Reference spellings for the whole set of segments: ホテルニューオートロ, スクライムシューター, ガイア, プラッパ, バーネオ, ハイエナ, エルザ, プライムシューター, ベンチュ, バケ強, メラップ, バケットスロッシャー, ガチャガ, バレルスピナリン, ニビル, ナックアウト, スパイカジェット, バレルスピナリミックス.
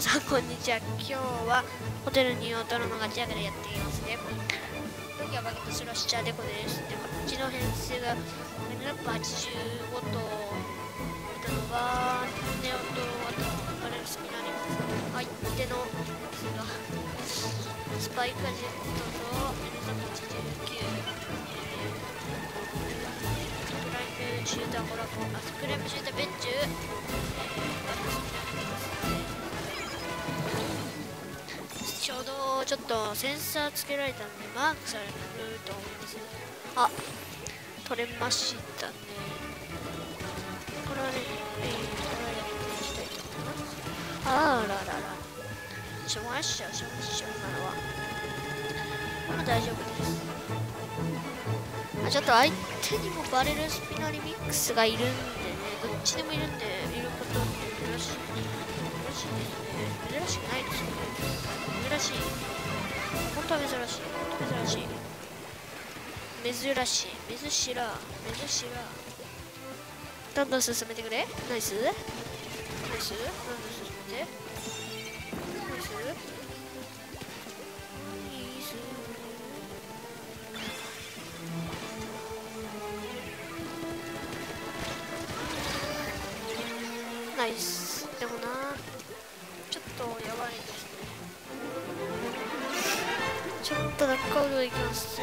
皆さんこんにちは。今日はホテルニューオートロのガチャガでやっていますね。時はバケットスロッシャーデコです。でこっちの編成がメラップ85とバーネオとあとバレルスピナリン、相手のスパイカジェットのエルザ89、プライムシューターコラボ、あスクライムシューターベンチュちょうどちょっとセンサーつけられたんでマークされると思います。あ、取れましたね。これはね、取られていきたいと思います。あらららら、しましょ今のは。もう大丈夫です。あ、ちょっと相手にもバレルスピナリミックスがいるんでね、どっちでもいるんで、いること珍しいですね。珍しくないですよね。珍しい。本当は珍しい。どんどん進めてくれ。ナイス。どんどん進めて。ナイス。でもな。やばいですね。ちょっとナックアウトいきます。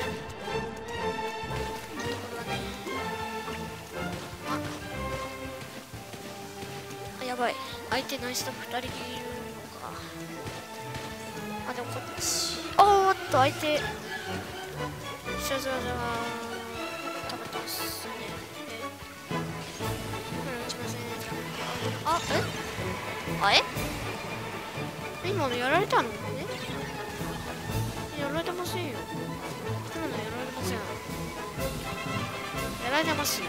あ、やばい。相手ナイスと2人いるのか。あ、でもこっち。おーっと、相手。食べたっすね。あれ今のやられたのね。やられてませんよ。今のやられてません。やられてません。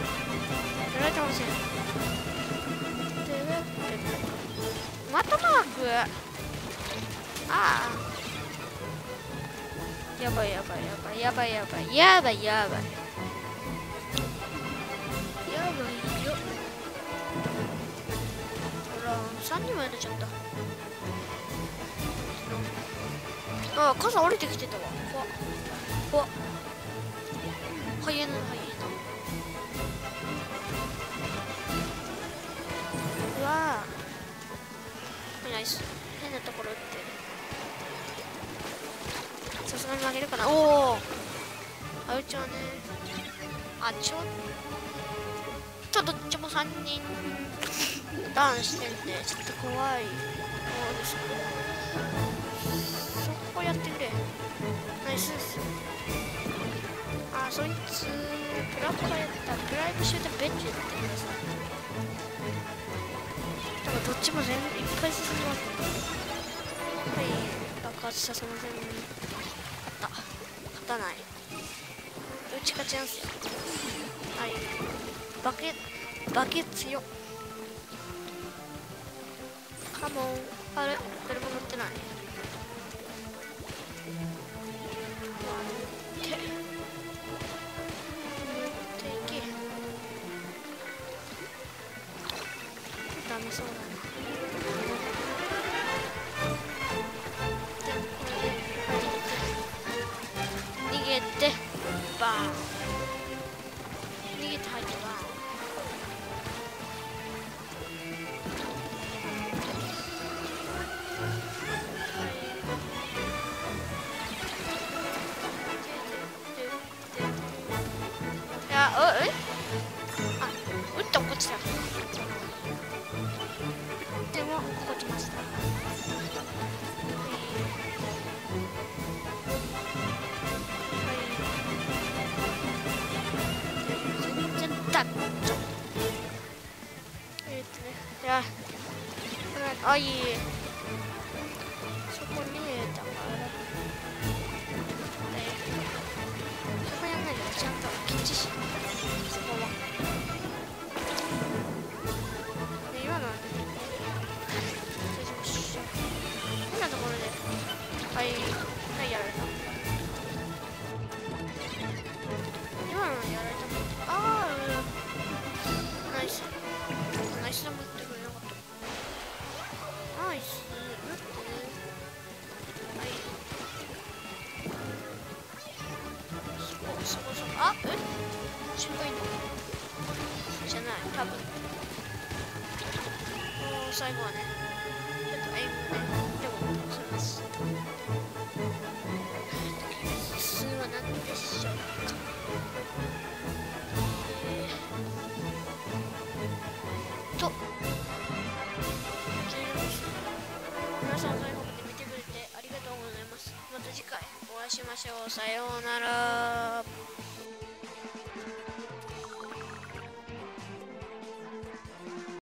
またマーク。ああ。やばいよ。ほら、3人もやれちゃった。ああ、傘降りてきてたわ。怖っ。ハイエナ。うわあ。ナイス。変なところ打ってる。さすがに負けるかな。おお。あうちはね。あ、ちょっとどっちも3人ダウンしてるんで、ちょっと怖い。そうですね。やってくれ。ナイスです。あ、そいつプラッパやったプライムシューターベンチやってください。だからどっちも全部いっぱい進んでます。はい、爆発させませんね。勝たない。うち勝ちなんすよ。はい、バケ強カモン。あれ、車乗ってない。そうだね。逃げてバーン。入ってバーン。打った、落ちた。あ、いい。そこにだから。そこやんないで、ちゃんとキッチンし。そこは。で、今のはね。変なところで。はい、やられた。今のはやられた。ああ、ナイス。ナイスだもん。あ、うん、しんどいのじゃない、多分もう最後はね、ちょっとエイムでも決めます。奇数は何でしょうか。と皆さん最後まで見てくれてありがとうございます。また次回お会いしましょう。さようなら。